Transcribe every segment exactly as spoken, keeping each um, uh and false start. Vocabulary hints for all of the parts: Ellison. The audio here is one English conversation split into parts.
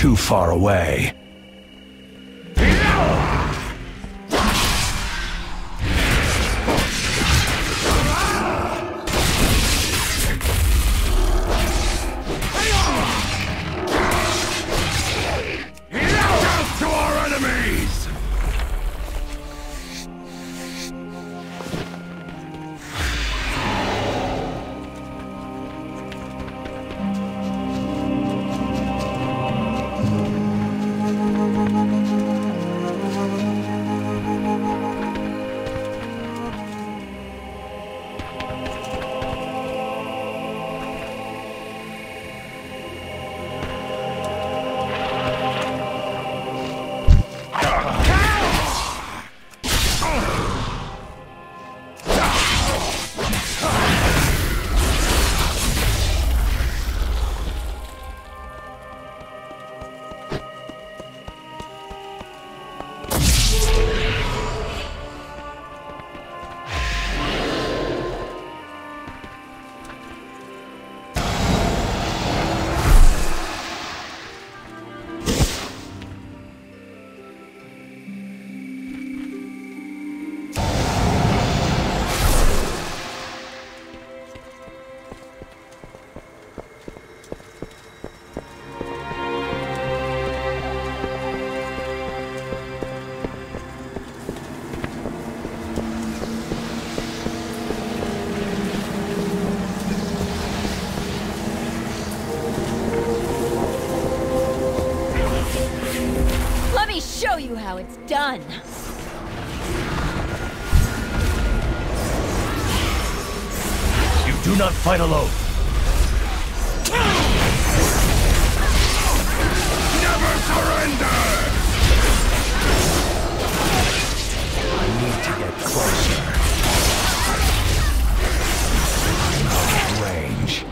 too far away. Show you how it's done. You do not fight alone. Never surrender. I need to get closer. I'm out of range.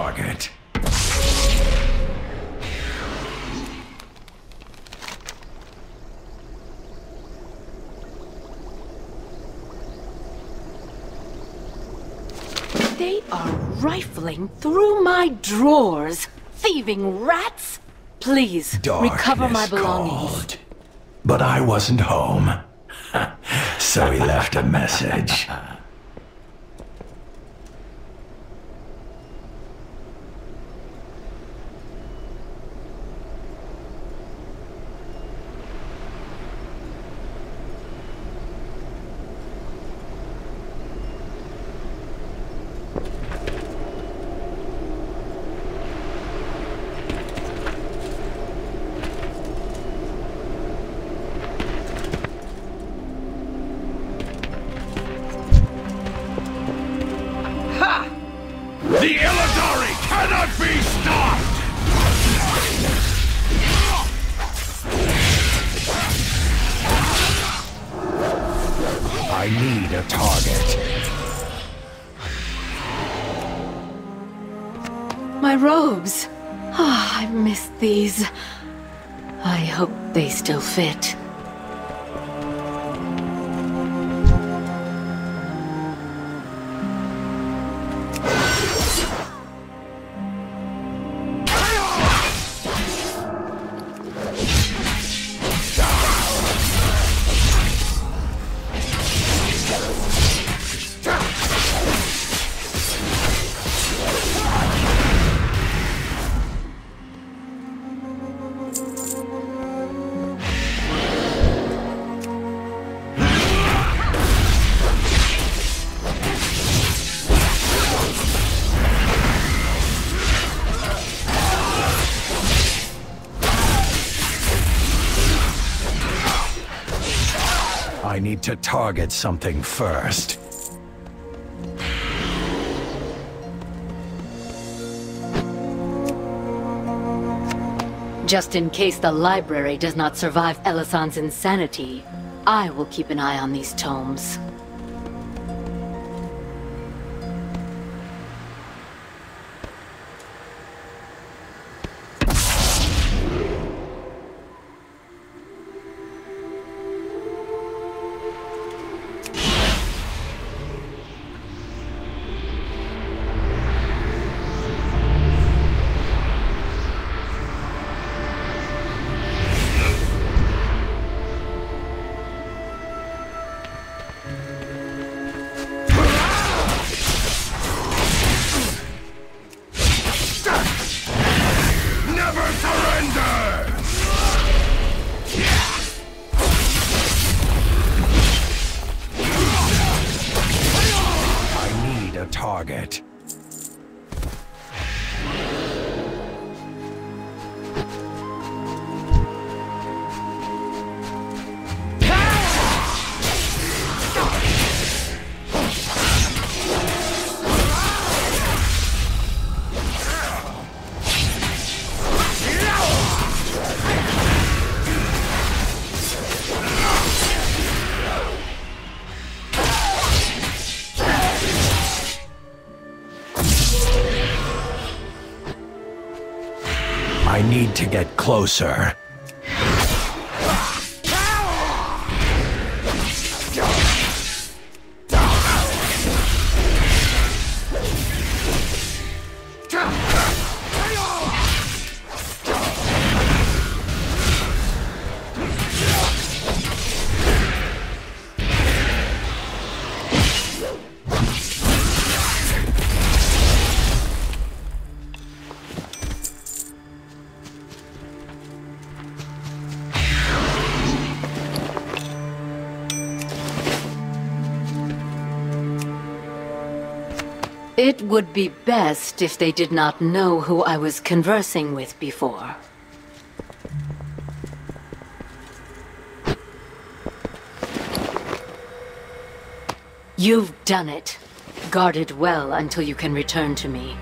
target. They are rifling through my drawers. Thieving rats! Please, darkness recover my belongings. Called, but I wasn't home. So he left a message. These. I hope they still fit. Need to target something first. Just in case the library does not survive Ellison's insanity, I will keep an eye on these tomes. Target. Need to get closer. It would be best if they did not know who I was conversing with before. You've done it. Guard it well until you can return to me.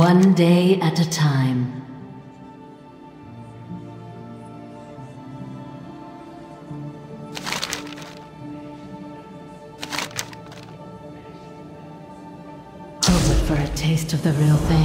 One day at a time. Over for a taste of the real thing.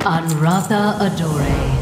Anratha Adore.